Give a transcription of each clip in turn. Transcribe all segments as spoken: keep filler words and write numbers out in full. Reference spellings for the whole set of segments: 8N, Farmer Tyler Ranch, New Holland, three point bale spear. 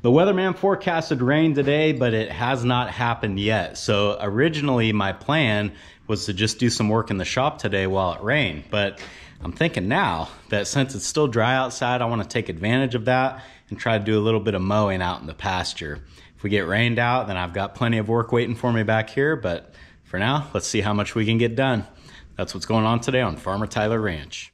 The weatherman forecasted rain today, but it has not happened yet. So originally my plan was to just do some work in the shop today while it rained. But I'm thinking now that since it's still dry outside, I want to take advantage of that and try to do a little bit of mowing out in the pasture. If we get rained out, then I've got plenty of work waiting for me back here. But for now, let's see how much we can get done. That's what's going on today on Farmer Tyler Ranch.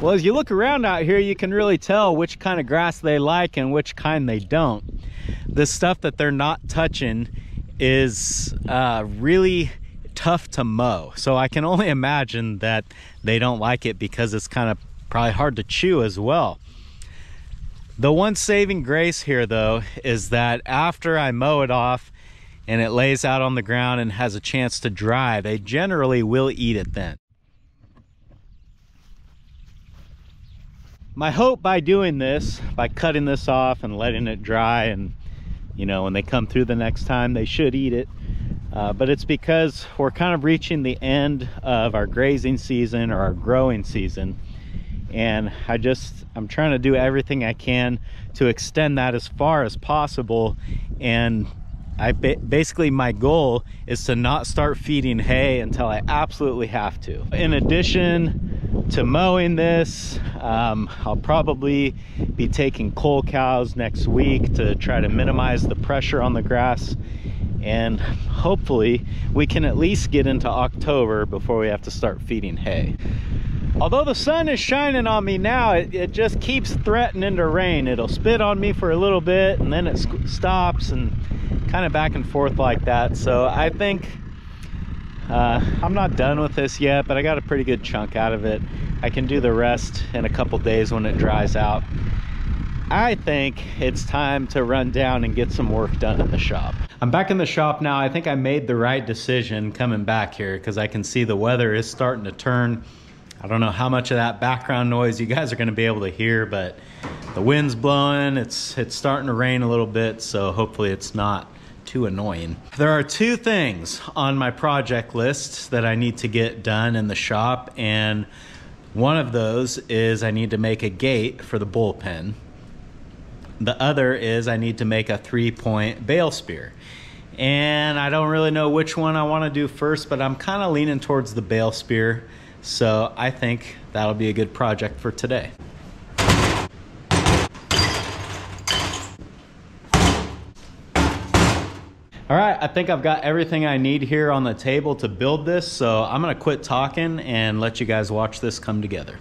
Well, as you look around out here, you can really tell which kind of grass they like and which kind they don't. The stuff that they're not touching is uh, really tough to mow. So I can only imagine that they don't like it because it's kind of probably hard to chew as well. The one saving grace here, though, is that after I mow it off and it lays out on the ground and has a chance to dry, they generally will eat it then. My hope by doing this, by cutting this off and letting it dry, and you know, when they come through the next time, they should eat it. Uh, but it's because we're kind of reaching the end of our grazing season or our growing season. And I just, I'm trying to do everything I can to extend that as far as possible. And I basically, my goal is to not start feeding hay until I absolutely have to. In addition to mowing this, um, I'll probably be taking coal cows next week to try to minimize the pressure on the grass, and hopefully we can at least get into October before we have to start feeding hay. Although the sun is shining on me now, it, it just keeps threatening to rain. It'll spit on me for a little bit and then it stops, and kind of back and forth like that. So I think uh, I'm not done with this yet, but I got a pretty good chunk out of it. I can do the rest in a couple days when it dries out. I think it's time to run down and get some work done in the shop. I'm back in the shop now. I think I made the right decision coming back here because I can see the weather is starting to turn. I don't know how much of that background noise you guys are going to be able to hear, but the wind's blowing. It's, it's starting to rain a little bit, so hopefully it's not too annoying. There are two things on my project list that I need to get done in the shop, and one of those is I need to make a gate for the bullpen. The other is I need to make a three-point bale spear. And I don't really know which one I want to do first, but I'm kind of leaning towards the bale spear, so I think that'll be a good project for today. All right, I think I've got everything I need here on the table to build this, so I'm gonna quit talking and let you guys watch this come together.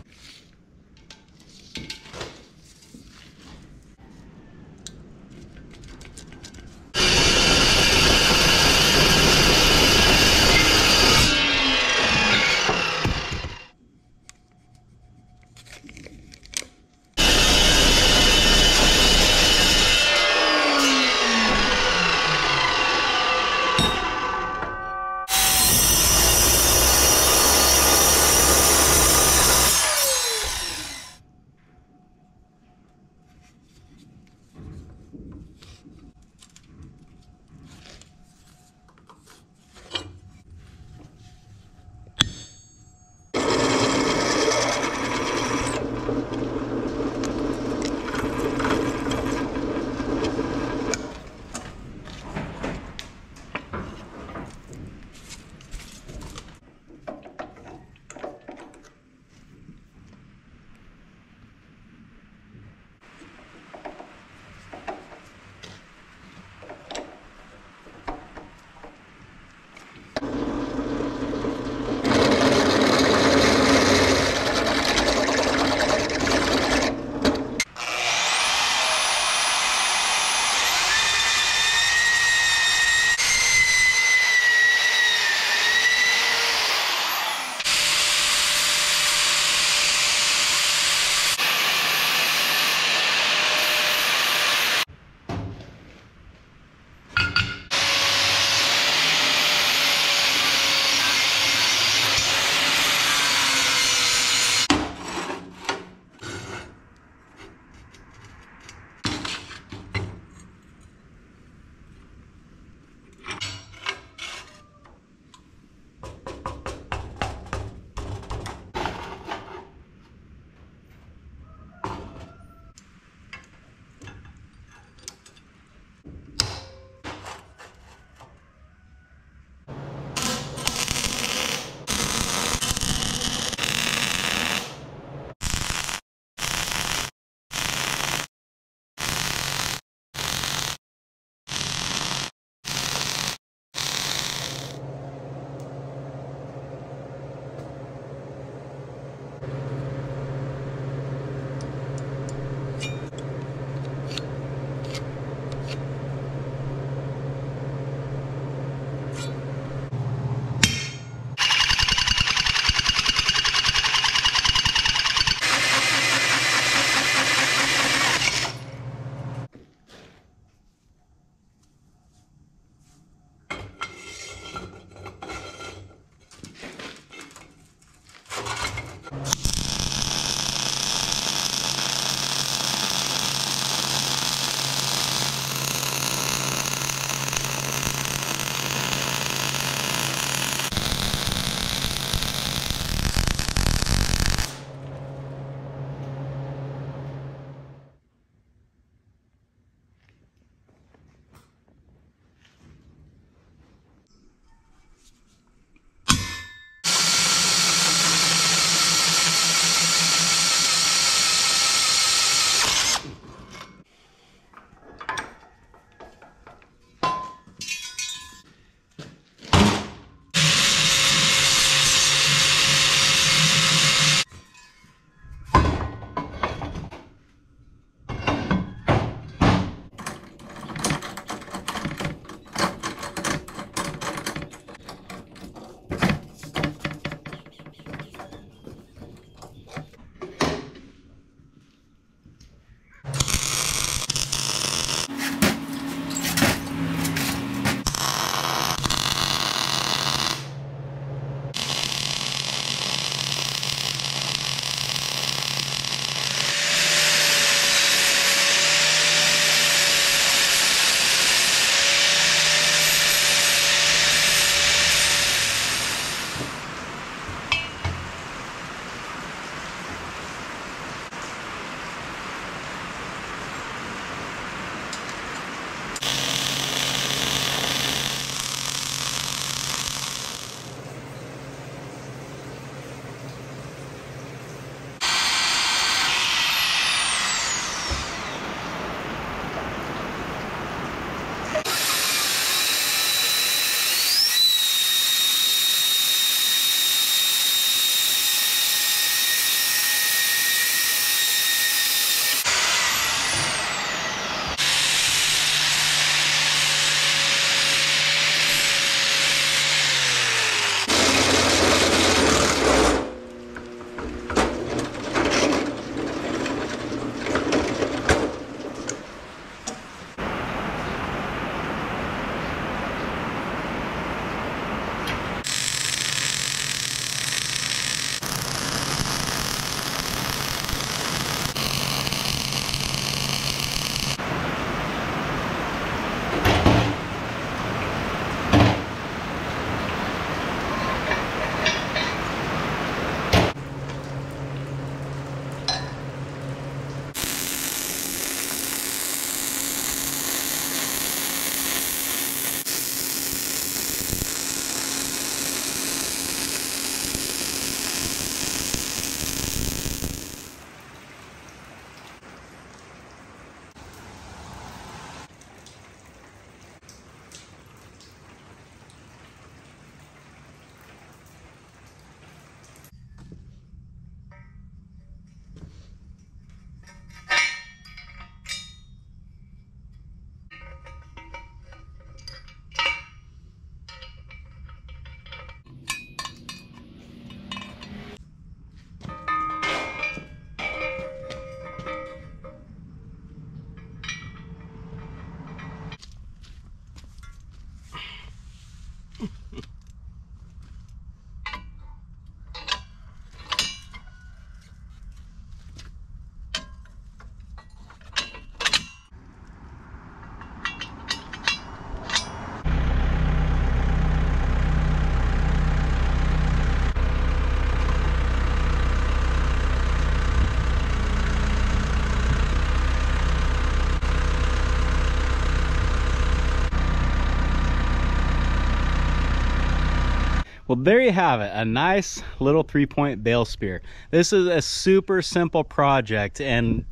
Well, there you have it, a nice little three-point bale spear. This is a super simple project, and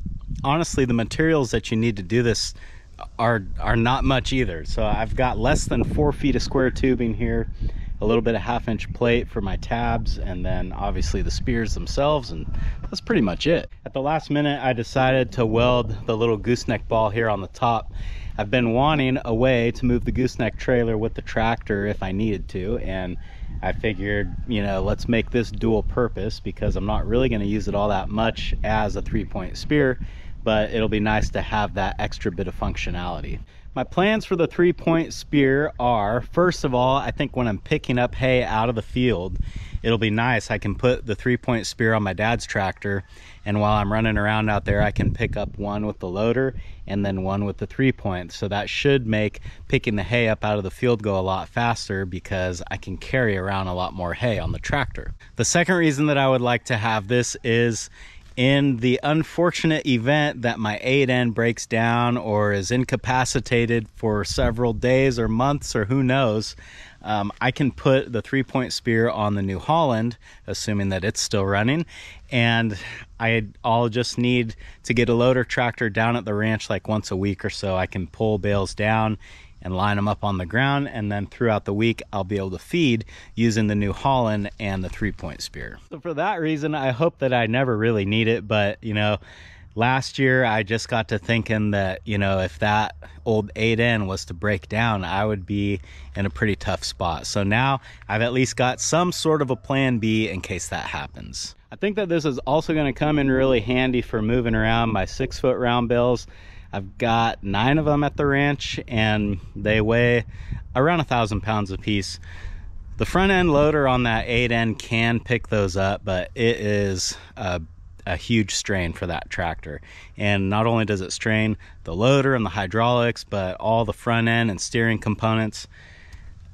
honestly, the materials that you need to do this are are not much either. So I've got less than four feet of square tubing here, a little bit of half-inch plate for my tabs, and then obviously the spears themselves, and that's pretty much it. At the last minute, I decided to weld the little gooseneck ball here on the top. I've been wanting a way to move the gooseneck trailer with the tractor if I needed to, and I figured, you know, let's make this dual purpose, because I'm not really going to use it all that much as a three-point spear, but it'll be nice to have that extra bit of functionality. My plans for the three-point spear are, first of all, I think when I'm picking up hay out of the field, it'll be nice. I can put the three-point spear on my dad's tractor, and while I'm running around out there, I can pick up one with the loader and then one with the three-point. So that should make picking the hay up out of the field go a lot faster, because I can carry around a lot more hay on the tractor. The second reason that I would like to have this is, in the unfortunate event that my eight N breaks down or is incapacitated for several days or months or who knows, um, I can put the three-point spear on the New Holland, assuming that it's still running, and I'd, I'll just need to get a loader tractor down at the ranch like once a week or so. I can pull bales down and line them up on the ground, and then throughout the week I'll be able to feed using the New Holland and the three-point spear. So for that reason, I hope that I never really need it, but you know, last year I just got to thinking that, you know, if that old eight N was to break down, I would be in a pretty tough spot. So now I've at least got some sort of a plan B in case that happens. I think that this is also going to come in really handy for moving around my six-foot round bales. I've got nine of them at the ranch, and they weigh around a thousand pounds apiece. The front end loader on that eight N can pick those up, but it is a, a huge strain for that tractor. And not only does it strain the loader and the hydraulics, but all the front end and steering components.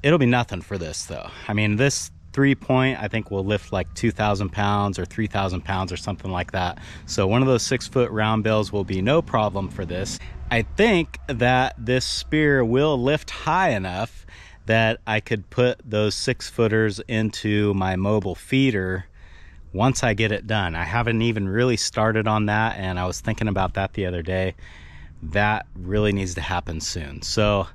It'll be nothing for this though. I mean, this three-point I think will lift like two thousand pounds or three thousand pounds or something like that. So one of those six-foot round bales will be no problem for this. I think that this spear will lift high enough that I could put those six-footers into my mobile feeder once I get it done. I haven't even really started on that, and I was thinking about that the other day. That really needs to happen soon. So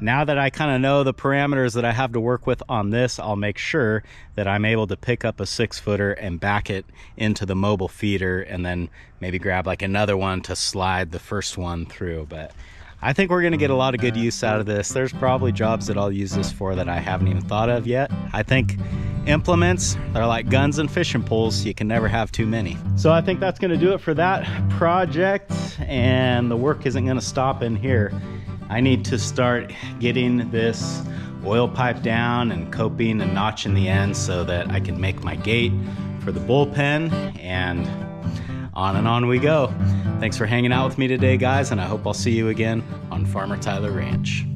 now that I kind of know the parameters that I have to work with on this, I'll make sure that I'm able to pick up a six footer and back it into the mobile feeder, and then maybe grab like another one to slide the first one through. But I think we're going to get a lot of good use out of this. There's probably jobs that I'll use this for that I haven't even thought of yet. I think implements are like guns and fishing poles. You can never have too many. So I think that's going to do it for that project, and the work isn't going to stop in here. I need to start getting this oil pipe down and coping and notching the end so that I can make my gate for the bullpen, and on and on we go. Thanks for hanging out with me today, guys, and I hope I'll see you again on Farmer Tyler Ranch.